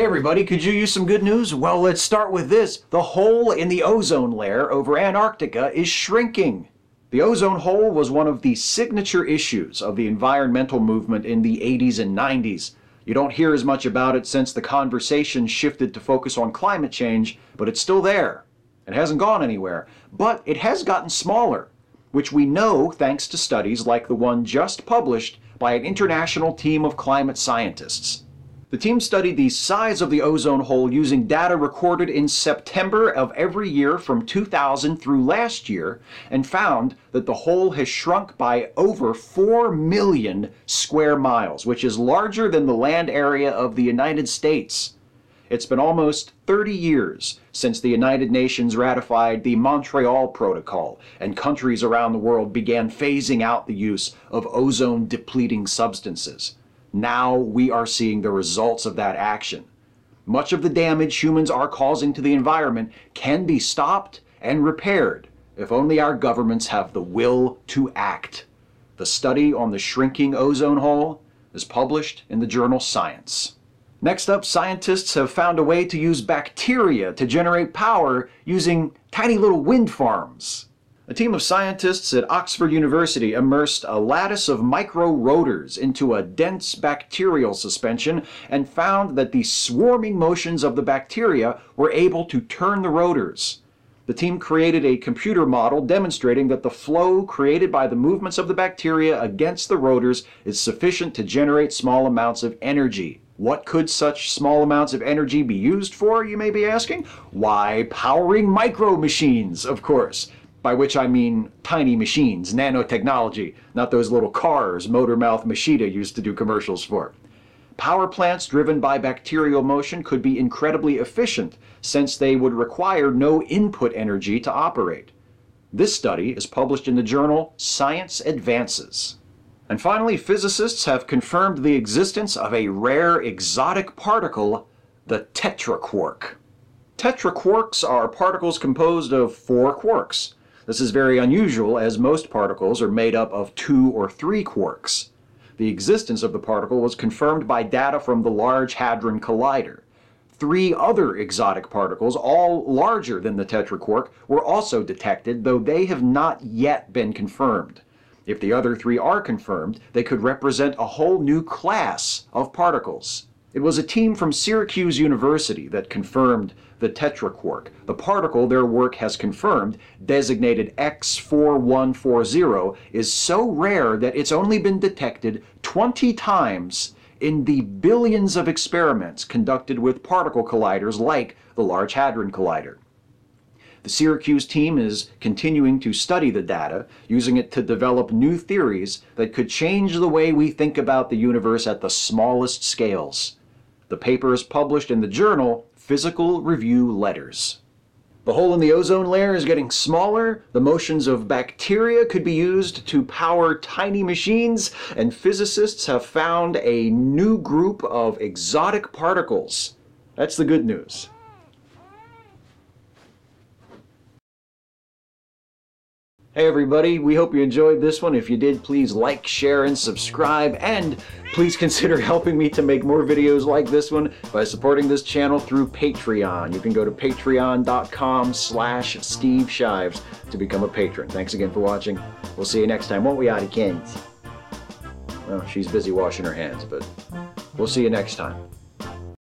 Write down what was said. Hey everybody, could you use some good news? Well, let's start with this. The hole in the ozone layer over Antarctica is shrinking. The ozone hole was one of the signature issues of the environmental movement in the 80s and 90s. You don't hear as much about it since the conversation shifted to focus on climate change, but it's still there. It hasn't gone anywhere, but it has gotten smaller, which we know thanks to studies like the one just published by an international team of climate scientists. The team studied the size of the ozone hole using data recorded in September of every year from 2000 through last year, and found that the hole has shrunk by over 4 million square miles, which is larger than the land area of the United States. It's been almost 30 years since the United Nations ratified the Montreal Protocol, and countries around the world began phasing out the use of ozone-depleting substances. Now we are seeing the results of that action. Much of the damage humans are causing to the environment can be stopped and repaired if only our governments have the will to act. The study on the shrinking ozone hole is published in the journal Science. Next up, scientists have found a way to use bacteria to generate power using tiny little wind farms. A team of scientists at Oxford University immersed a lattice of micro-rotors into a dense bacterial suspension and found that the swarming motions of the bacteria were able to turn the rotors. The team created a computer model demonstrating that the flow created by the movements of the bacteria against the rotors is sufficient to generate small amounts of energy. What could such small amounts of energy be used for, you may be asking? Why, powering micro-machines, of course. By which I mean tiny machines, nanotechnology, not those little cars Motor Mouth Meshita used to do commercials for. Power plants driven by bacterial motion could be incredibly efficient since they would require no input energy to operate. This study is published in the journal Science Advances. And finally, physicists have confirmed the existence of a rare exotic particle, the tetraquark. Tetraquarks are particles composed of 4 quarks. This is very unusual, as most particles are made up of 2 or 3 quarks. The existence of the particle was confirmed by data from the Large Hadron Collider. 3 other exotic particles, all larger than the tetraquark, were also detected, though they have not yet been confirmed. If the other 3 are confirmed, they could represent a whole new class of particles. It was a team from Syracuse University that confirmed the tetraquark, the particle their work has confirmed, designated X4140, is so rare that it's only been detected 20 times in the billions of experiments conducted with particle colliders like the Large Hadron Collider. The Syracuse team is continuing to study the data, using it to develop new theories that could change the way we think about the universe at the smallest scales. The paper is published in the journal Physical Review Letters. The hole in the ozone layer is getting smaller, the motions of bacteria could be used to power tiny machines, and physicists have found a new group of exotic particles. That's the good news. Hey everybody, we hope you enjoyed this one. If you did, please like, share, and subscribe, and please consider helping me to make more videos like this one by supporting this channel through Patreon. You can go to patreon.com/Steve Shives to become a patron. Thanks again for watching. We'll see you next time, won't we, Auntie Kings? Well, she's busy washing her hands, but we'll see you next time.